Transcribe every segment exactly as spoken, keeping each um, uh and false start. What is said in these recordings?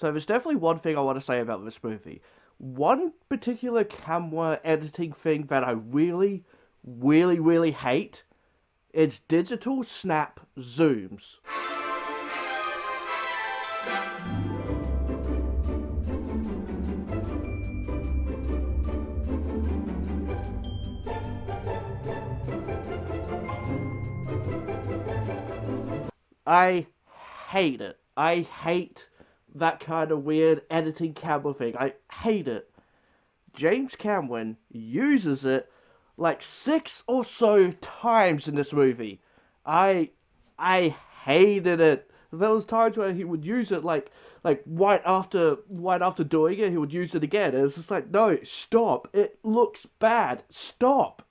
So there's definitely one thing I want to say about this movie. One particular camera editing thing that I really, really, really hate is digital snap zooms. I hate it. I hate that kind of weird editing camera thing. I hate it. James Cameron uses it like six or so times in this movie. I I hated it. There was times where he would use it like like right after right after doing it, he would use it again. It's just like, no, stop. It looks bad. Stop.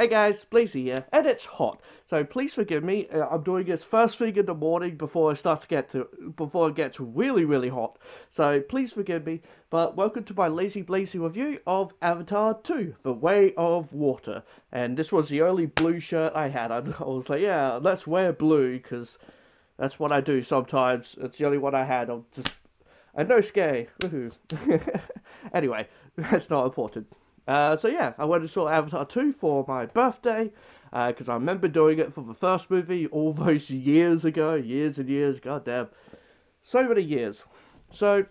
Hey guys, Blazy here, and it's hot, so please forgive me. Uh, I'm doing this first thing in the morning before it starts to get to before it gets really, really hot. So please forgive me. But welcome to my Lazy Blazy review of Avatar two: The Way of Water. And this was the only blue shirt I had. I was like, yeah, let's wear blue because that's what I do sometimes. It's the only one I had. I'm just, I know it's gay. Woohoo! Anyway, that's not important. Uh, so yeah, I went and saw Avatar two for my birthday, because uh, I remember doing it for the first movie all those years ago, years and years, goddamn, so many years. So,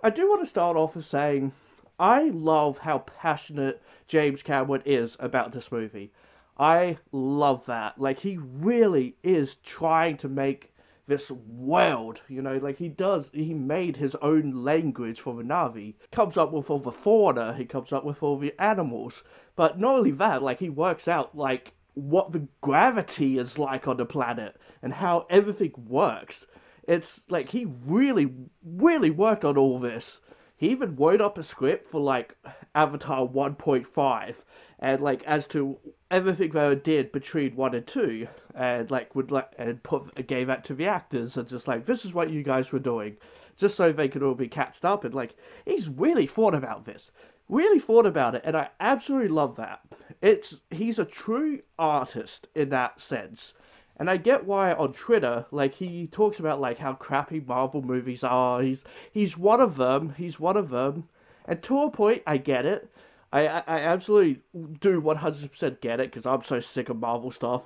I do want to start off with saying, I love how passionate James Cameron is about this movie. I love that, like he really is trying to make this world, you know, like he does, he made his own language for the Na'vi. Comes up with all the fauna, he comes up with all the animals, but not only that, like he works out, like, what the gravity is like on the planet, and how everything works. It's, like, he really, really worked on all this. He even wrote up a script for, like, Avatar one point five, and, like, as to everything they did between one and two, and like would like and put gave that to the actors and just like, this is what you guys were doing, just so they could all be catched up. And like, he's really thought about this, really thought about it, and I absolutely love that. It's he's a true artist in that sense, and I get why on Twitter, like he talks about like how crappy Marvel movies are. He's he's one of them. He's one of them, and to a point, I get it. I, I absolutely do one hundred percent get it, because I'm so sick of Marvel stuff,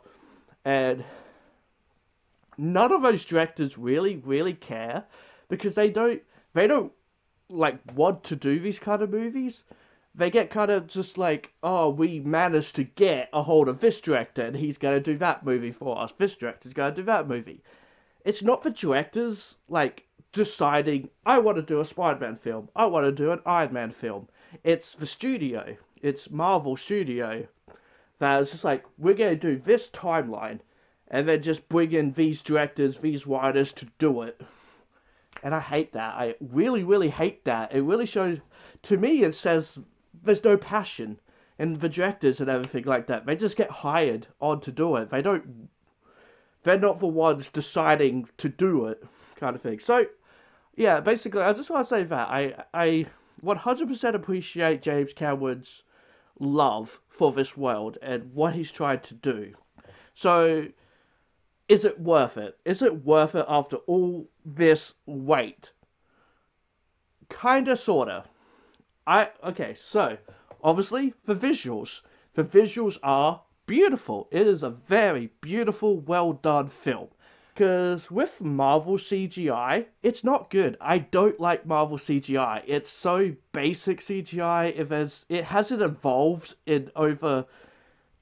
and none of those directors really, really care, because they don't, they don't, like, want to do these kind of movies. They get kind of just like, oh, we managed to get a hold of this director, and he's going to do that movie for us, this director's going to do that movie. It's not the directors, like, deciding, I want to do a Spider-Man film, I want to do an Iron Man film. It's the studio, it's Marvel Studio, that is just like, we're going to do this timeline, and then just bring in these directors, these writers to do it. And I hate that. I really, really hate that. It really shows, to me, it says there's no passion in the directors and everything like that. They just get hired on to do it. They don't, they're not the ones deciding to do it, kind of thing. So, yeah, basically, I just want to say that. I, I... one hundred percent appreciate James Cameron's love for this world and what he's tried to do. So, is it worth it? Is it worth it after all this wait? Kinda, sorta. I, okay, so, obviously, the visuals. The visuals are beautiful. It is a very beautiful, well-done film. Because with Marvel C G I, it's not good. I don't like Marvel C G I. It's so basic C G I. If there's, it hasn't evolved in over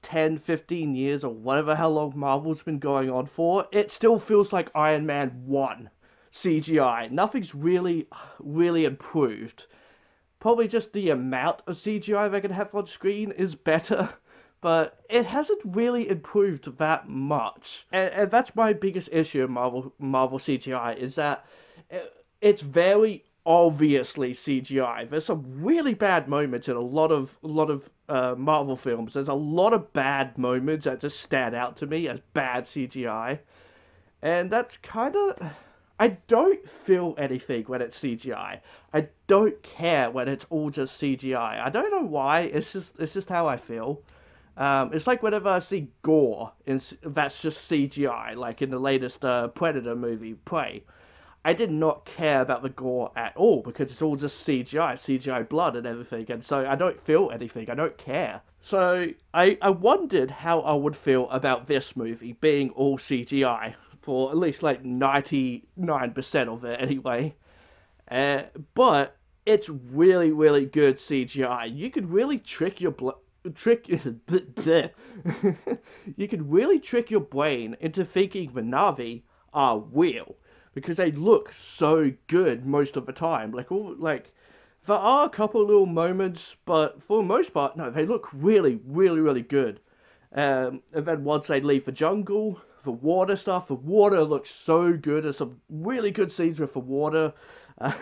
ten, fifteen years or whatever how long Marvel's been going on for. It still feels like Iron Man one C G I. Nothing's really, really improved. Probably just the amount of C G I they can have on screen is better. But it hasn't really improved that much. And, and that's my biggest issue in Marvel, Marvel C G I, is that it, it's very obviously C G I. There's some really bad moments in a lot of, a lot of uh, Marvel films. There's a lot of bad moments that just stand out to me as bad C G I. And that's kind of... I don't feel anything when it's C G I. I don't care when it's all just C G I. I don't know why. It's just, it's just how I feel. Um, it's like whenever I see gore, in, that's just C G I, like in the latest uh, Predator movie, Prey. I did not care about the gore at all, because it's all just C G I, C G I blood and everything, and so I don't feel anything, I don't care. So I, I wondered how I would feel about this movie being all C G I, for at least like ninety-nine percent of it anyway. Uh, but it's really, really good C G I. You could really trick your blood... Trick you could really trick your brain into thinking the Na'vi are real, because they look so good most of the time. Like all like there are a couple little moments, but for the most part, no, they look really, really, really good. Um, and then once they leave the jungle, the water stuff, the water looks so good. There's some really good scenes with the water. Uh,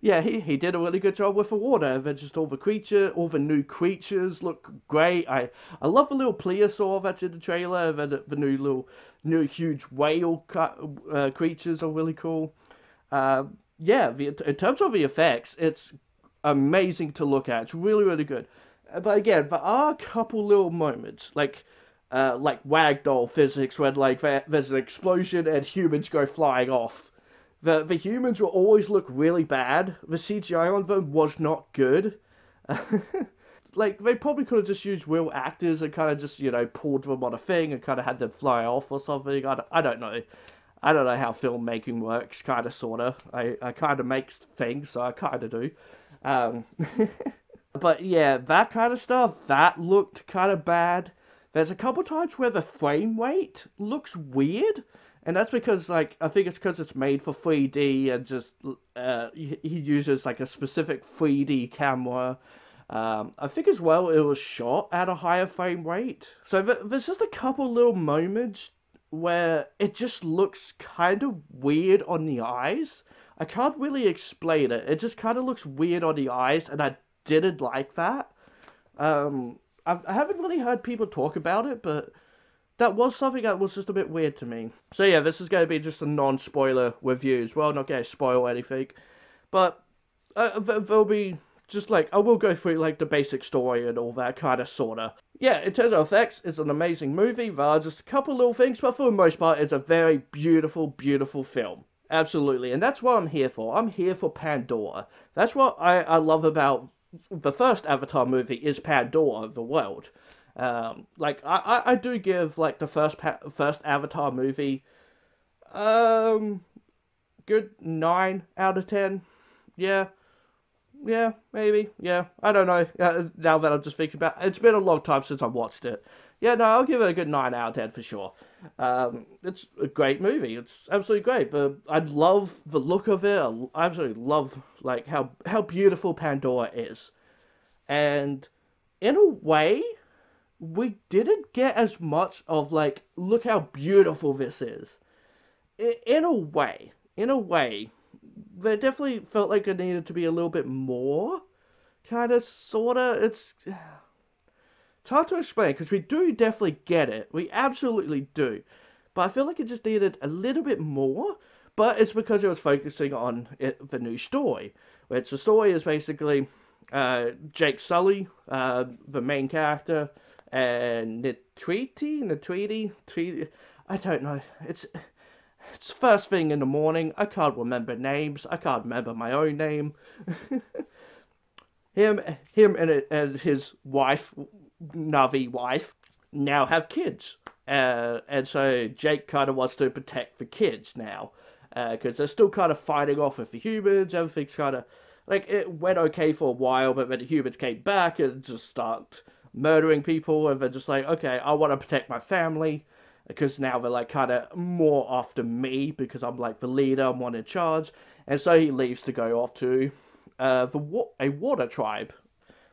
yeah, he, he did a really good job with the water, and then just all the creature, all the new creatures look great. I, I love the little plesiosaur that's in the trailer, and the, the new little, new huge whale uh, creatures are really cool. Uh, yeah, the, in terms of the effects, it's amazing to look at. It's really, really good. But again, there are a couple little moments, like... Uh, like ragdoll physics, when like there's an explosion and humans go flying off. The the humans will always look really bad. The C G I on them was not good. Like they probably could have just used real actors and kind of just, you know, pulled them on a thing and kind of had them fly off or something. I don't, I don't know. I don't know how filmmaking works. Kind of, sort of. I I kind of make things, so I kind of do. Um, but yeah, that kind of stuff that looked kind of bad. There's a couple times where the frame rate looks weird, and that's because, like, I think it's because it's made for three D, and just, uh, he uses, like, a specific three D camera. Um, I think as well it was shot at a higher frame rate. So there's just a couple little moments where it just looks kind of weird on the eyes. I can't really explain it. It just kind of looks weird on the eyes, and I didn't like that. Um... I haven't really heard people talk about it, but that was something that was just a bit weird to me. So yeah, this is going to be just a non-spoiler review as well, not going to spoil anything. But uh, there'll be just like, I will go through like the basic story and all that kind of sort of. Yeah, in terms of effects, it's an amazing movie. There are just a couple little things, but for the most part, it's a very beautiful, beautiful film. Absolutely, and that's what I'm here for. I'm here for Pandora. That's what I, I love about the first Avatar movie is Pandora, the world. Um, like, I, I do give, like, the first pa first Avatar movie, um, good nine out of ten, yeah, yeah, maybe, yeah, I don't know, uh, now that I'm just thinking about it. It's been a long time since I've watched it. Yeah, no, I'll give it a good nine out of ten for sure. Um, it's a great movie. It's absolutely great. The, I love the look of it. I absolutely love, like, how, how beautiful Pandora is. And in a way, we didn't get as much of, like, look how beautiful this is. In a way, in a way, they definitely felt like it needed to be a little bit more. Kind of, sort of, it's... It's hard to explain, because we do definitely get it. We absolutely do. But I feel like it just needed a little bit more. But it's because it was focusing on it, the new story. Which the story is basically uh, Jake Sully, uh, the main character, and Na'vi, Na'vi, Na'vi, I don't know. It's it's first thing in the morning. I can't remember names. I can't remember my own name. him him and, and his wife... Na'vi wife now have kids, uh, and so Jake kind of wants to protect the kids now, because uh, they're still kind of fighting off with the humans. Everything's kind of like it went okay for a while, but then the humans came back and just start murdering people, and they're just like, okay, I want to protect my family, because now they're like kind of more after me, because I'm like the leader, I'm one in charge. And so he leaves to go off to uh, the wa a water tribe.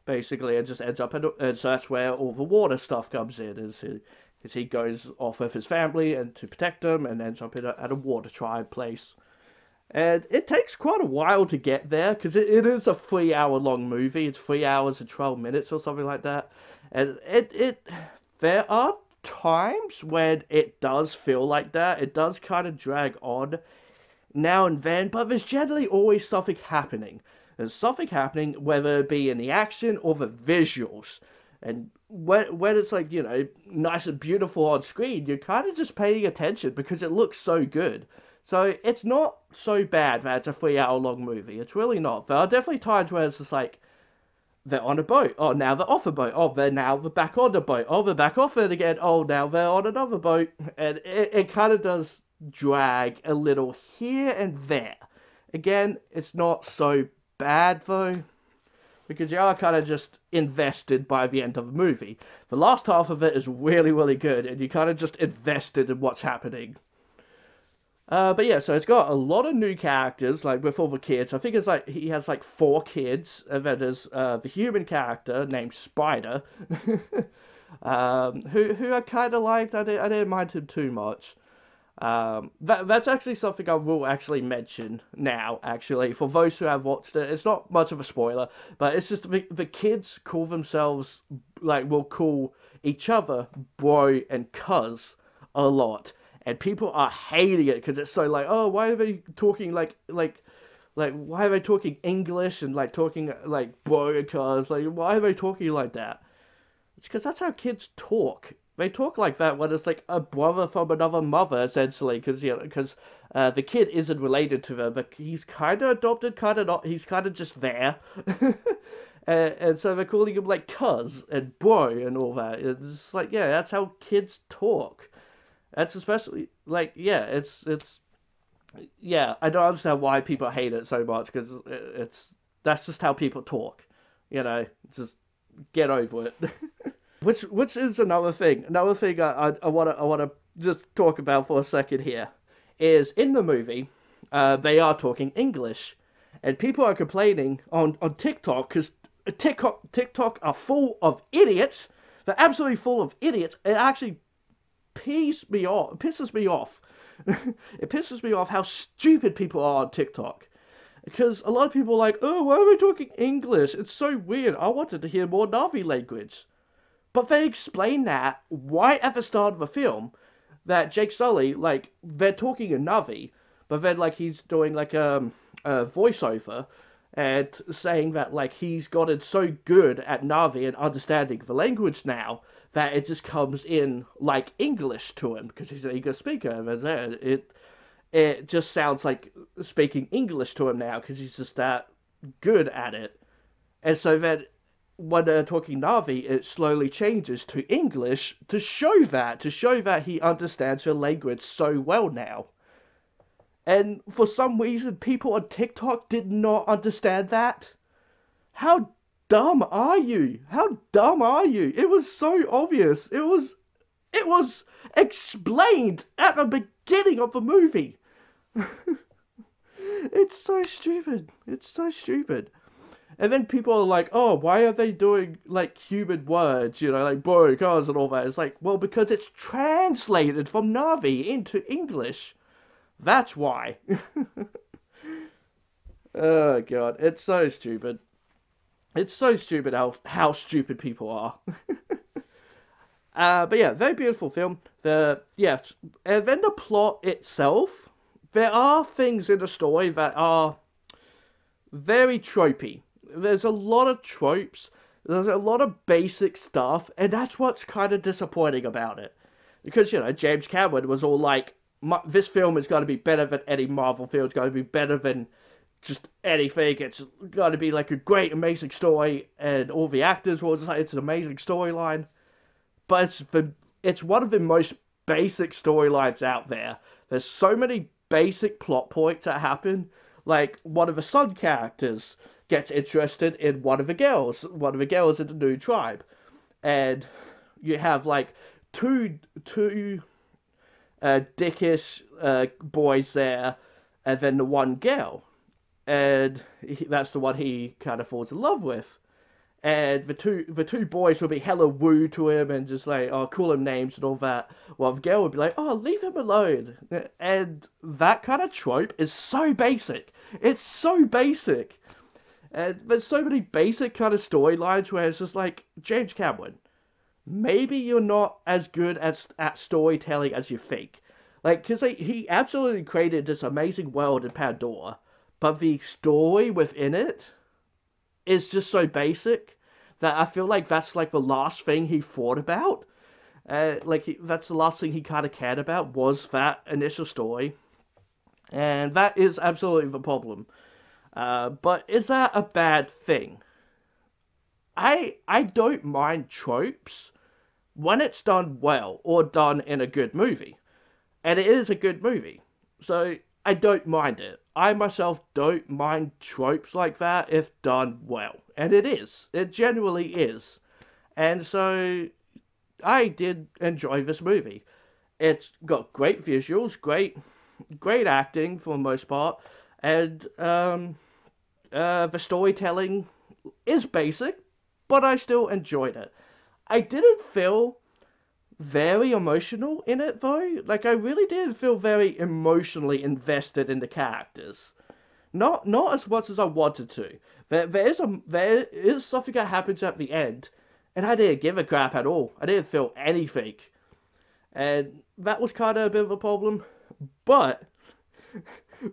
Basically, it just ends up, in, and so that's where all the water stuff comes in, is he, is he goes off with his family and to protect them, and ends up in a, at a water tribe place. And it takes quite a while to get there, because it, it is a three-hour-long movie. It's three hours and twelve minutes or something like that. And it, it there are times when it does feel like that. It does kind of drag on now and then, but there's generally always something happening. There's something happening, whether it be in the action or the visuals. And when, when it's like, you know, nice and beautiful on screen, you're kind of just paying attention because it looks so good. So it's not so bad that it's a three hour long movie. It's really not. There are definitely times where it's just like, they're on a boat. Oh, now they're off a boat. Oh, they're now they're back on the boat. Oh, they're back off it again. Oh, now they're on another boat. And it, it kind of does drag a little here and there. Again, it's not so bad though, because you are kind of just invested by the end of the movie. The last half of it is really, really good, and you kind of just invested in what's happening. Uh, but yeah, so it's got a lot of new characters, like with all the kids. I think it's like, he has like four kids, and then there's uh, the human character named Spider, um, who who I kind of liked. I didn't, I didn't mind him too much. Um, that, that's actually something I will actually mention now, actually, for those who have watched it. It's not much of a spoiler, but it's just the, the kids call themselves, like, will call each other bro and cuz a lot. And people are hating it because it's so like, oh, why are they talking like, like, like, why are they talking English and, like, talking, like, bro and cuz? Like, why are they talking like that? It's because that's how kids talk. They talk like that when it's like a brother from another mother, essentially, because, you know, because uh, the kid isn't related to them, but he's kind of adopted, kind of not. He's kind of just there, and, and so they're calling him like cuz and bro and all that. It's like, yeah, that's how kids talk. That's especially like, yeah, it's it's yeah. I don't understand why people hate it so much, because it's that's just how people talk, you know. Just get over it. Which which is another thing. Another thing I I want to I want to just talk about for a second here is, in the movie, uh, they are talking English, and people are complaining on on TikTok because TikTok TikTok are full of idiots. They're absolutely full of idiots. It actually pisses me off. Pisses me off. It pisses me off how stupid people are on TikTok. Because a lot of people are like, oh, why are we talking English? It's so weird. I wanted to hear more Na'vi language. But they explain that right at the start of the film, that Jake Sully, like, they're talking in Na'vi, but then, like, he's doing, like, um, a voiceover and saying that, like, he's gotten so good at Na'vi and understanding the language now that it just comes in, like, English to him, because he's an English speaker, and it, it just sounds like speaking English to him now, because he's just that good at it. And so then, when they're talking Na'vi, it slowly changes to English to show that, to show that he understands the language so well now. And for some reason, people on TikTok did not understand that. How dumb are you? How dumb are you? It was so obvious. It was, it was explained at the beginning of the movie. It's so stupid. It's so stupid. And then people are like, oh, why are they doing, like, human words, you know, like, bro, cars and all that. It's like, well, because it's translated from Na'vi into English. That's why. Oh, God. It's so stupid. It's so stupid how, how stupid people are. uh, but, yeah, very beautiful film. The, yeah, and then the plot itself, there are things in the story that are very tropey. There's a lot of tropes, there's a lot of basic stuff, and that's what's kind of disappointing about it. Because, you know, James Cameron was all like, this film is going to be better than any Marvel film, it's going to be better than just anything, it's going to be like a great, amazing story, and all the actors were just like, it's an amazing storyline. But it's, the, it's one of the most basic storylines out there. There's so many basic plot points that happen. Like, one of the son characters gets interested in one of the girls. One of the girls in the new tribe. And you have, like, two, two uh, dickish uh, boys there. And then the one girl. And he, that's the one he kind of falls in love with. And the two the two boys will be hella woo to him and just like, oh, call him names and all that. While the girl would be like, oh, leave him alone. And that kind of trope is so basic. It's so basic. And there's so many basic kind of storylines where it's just like, James Cameron, maybe you're not as good as, at storytelling as you think. Like, because he absolutely created this amazing world in Pandora, but the story within it is just so basic that I feel like that's like the last thing he thought about. Uh, like, he, that's the last thing he kind of cared about, was that initial story. And that is absolutely the problem. Uh, but is that a bad thing? I I don't mind tropes when it's done well or done in a good movie. And it is a good movie. So I don't mind it. I myself don't mind tropes like that if done well. And it is. It genuinely is. And so I did enjoy this movie. It's got great visuals, great great acting for the most part. And um, uh, the storytelling is basic, but I still enjoyed it. I didn't feel very emotional in it, though. Like, I really didn't feel very emotionally invested in the characters. Not not as much as I wanted to. There, there, is a, there is something that happens at the end, and I didn't give a crap at all. I didn't feel anything. And that was kind of a bit of a problem. But...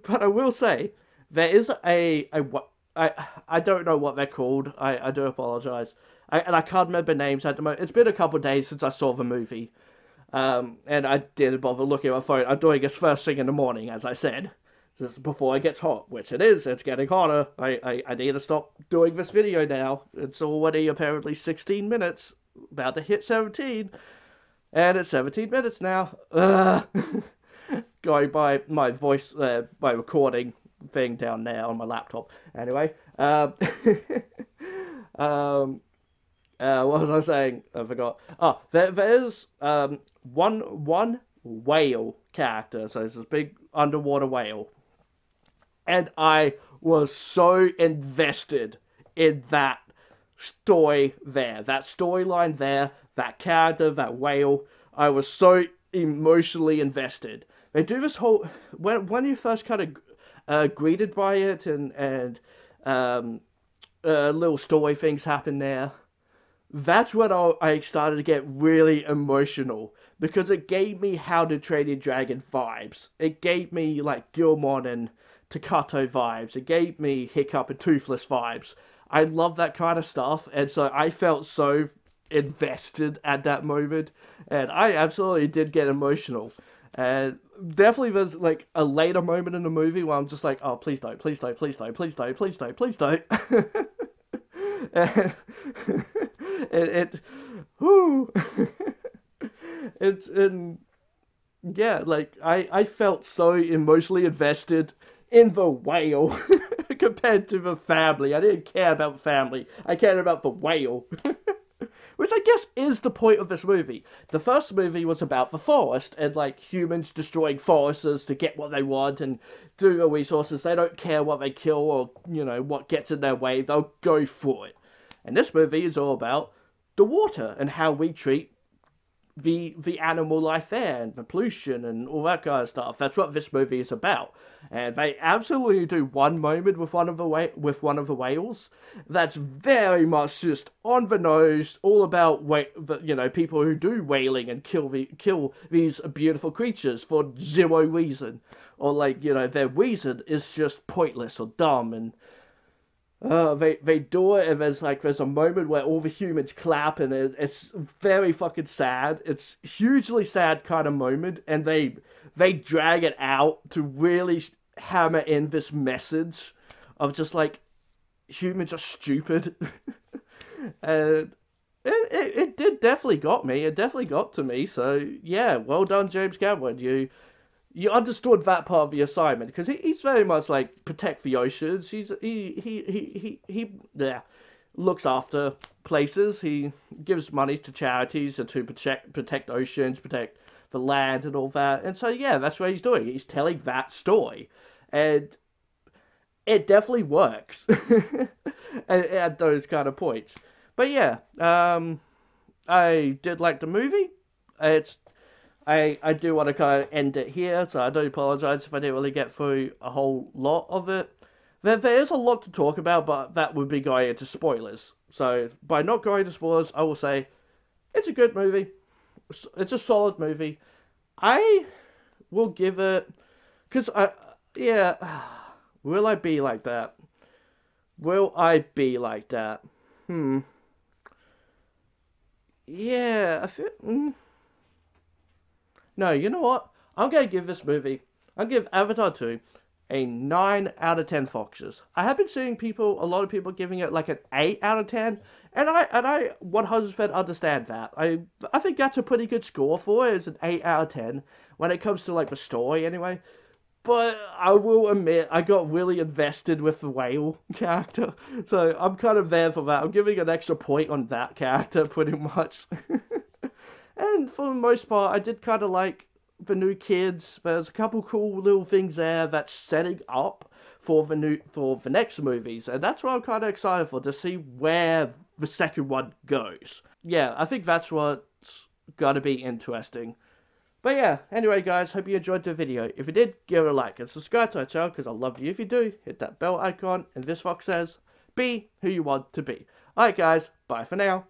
But I will say, there is a, a, I, I don't know what they're called, I, I do apologise, I, and I can't remember names at the moment. It's been a couple of days since I saw the movie, um, and I didn't bother looking at my phone. I'm doing this first thing in the morning, as I said, just before it gets hot, which it is, it's getting hotter. I, I, I need to stop doing this video now. It's already apparently sixteen minutes, about to hit seventeen, and it's seventeen minutes now. Ugh. Going by my voice, uh, my recording thing down there on my laptop. Anyway, um, um, uh, what was I saying? I forgot. Oh, there, there's um, one one whale character. So it's this big underwater whale, and I was so invested in that story there, that storyline there, that character, that whale. I was so emotionally invested. They do this whole, when when you first kind of uh, greeted by it, and and um, uh, little story things happen there. That's when I, I started to get really emotional, because it gave me How to Train Your Dragon vibes. It gave me like Gilmon and Takato vibes. It gave me Hiccup and Toothless vibes. I love that kind of stuff, and so I felt so invested at that moment, and I absolutely did get emotional. And definitely there's like a later moment in the movie where I'm just like, oh, please don't, please don't, please don't, please don't, please don't, please don't. And it, it, whoo. It's, and yeah, like I, I felt so emotionally invested in the whale compared to the family. I didn't care about family. I cared about the whale. Which I guess is the point of this movie. The first movie was about the forest and like humans destroying forests to get what they want and do the resources. They don't care what they kill or, you know, what gets in their way. They'll go for it. And this movie is all about the water and how we treat the the animal life there and the pollution and all that kind of stuff. That's what this movie is about. And they absolutely do one moment with one of the wh with one of the whales that's very much just on the nose, all about you know people who do whaling and kill the kill these beautiful creatures for zero reason, or like you know their reason is just pointless or dumb. And Uh, they, they do it, and there's like there's a moment where all the humans clap, and it, it's very fucking sad. It's hugely sad kind of moment, and they they drag it out to really hammer in this message of just like humans are stupid. And it, it, it did definitely got me. It definitely got to me. So yeah, well done, James Cameron. You. You understood that part of the assignment, because he, he's very much like protect the oceans. He's he he he he he yeah, looks after places. He gives money to charities and to protect protect oceans, protect the land and all that. And so yeah, that's what he's doing. He's telling that story, and it definitely works at, at those kind of points. But yeah, um, I did like the movie. It's. I, I do want to kind of end it here, so I do apologise if I didn't really get through a whole lot of it. There, there is a lot to talk about, but that would be going into spoilers. So, by not going into spoilers, I will say, it's a good movie. It's a solid movie. I will give it... Because I... Yeah. Will I be like that? Will I be like that? Hmm. yeah, I feel... Mm. No, you know what? I'm going to give this movie, I'll give Avatar two a nine out of ten foxes. I have been seeing people, a lot of people giving it like an eight out of ten, and I and I one hundred percent understand that. I I think that's a pretty good score for it. It's an eight out of ten when it comes to like the story anyway. But I will admit, I got really invested with the whale character, so I'm kind of there for that. I'm giving an extra point on that character, pretty much. And for the most part, I did kind of like the new kids. There's a couple cool little things there that's setting up for the new for the next movies, and that's what I'm kind of excited for, to see where the second one goes. Yeah, I think that's what's gotta be interesting. But yeah, anyway guys, hope you enjoyed the video. If you did, give it a like and subscribe to our channel, because I love you if you do. Hit that bell icon, and this fox says, be who you want to be. Alright guys, bye for now.